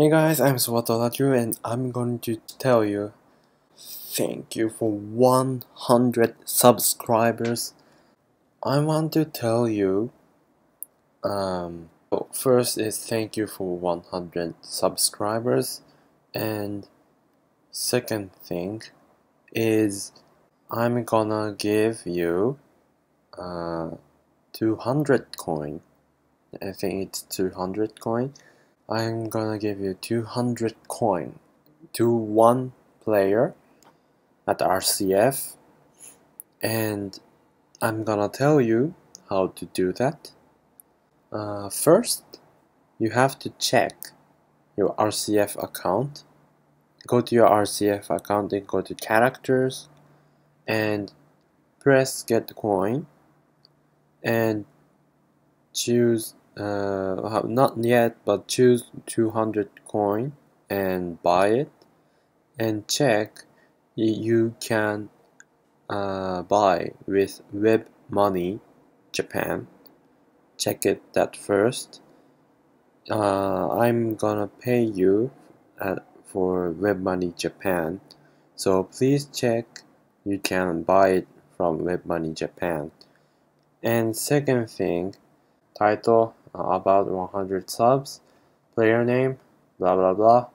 Hey guys, I'm SWAT Odakyu and I'm going to tell you thank you for 100 subscribers. I want to tell you first is thank you for 100 subscribers, and second thing is I'm gonna give you 200 coin. I think it's 200 coin. I'm gonna give you 200 coin to one player at RCF, and I'm gonna tell you how to do that. First, you have to check your RCF account. Go to your RCF account and go to characters and press get coin and choose not yet, but choose 200 coin and buy it, and check you can buy with Web Money Japan. Check it that first. I'm gonna pay you for Web Money Japan, so please check you can buy it from Web Money Japan. And second thing, title about 100 subs, player name, blah blah blah,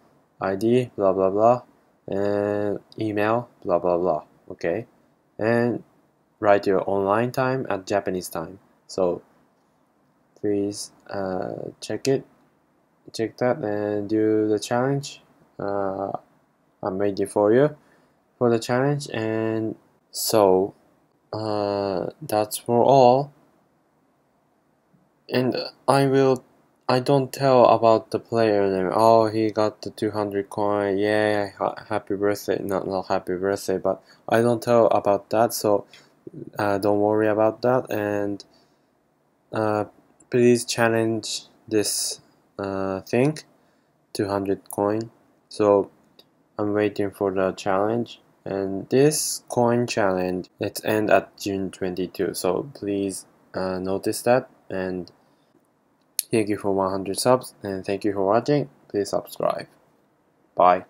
ID, blah blah blah, and email, blah blah blah. Okay, and write your online time at Japanese time. So please check that and do the challenge. I made it for you for the challenge. And so that's for all. And I don't tell about the player name. Oh, he got the 200 coin. Yeah, happy birthday. Not happy birthday, but I don't tell about that. So don't worry about that. And please challenge this thing, 200 coin. So I'm waiting for the challenge. And this coin challenge, it ends at June 22. So please notice that. And thank you for 100 subs, and thank you for watching. Please subscribe. Bye.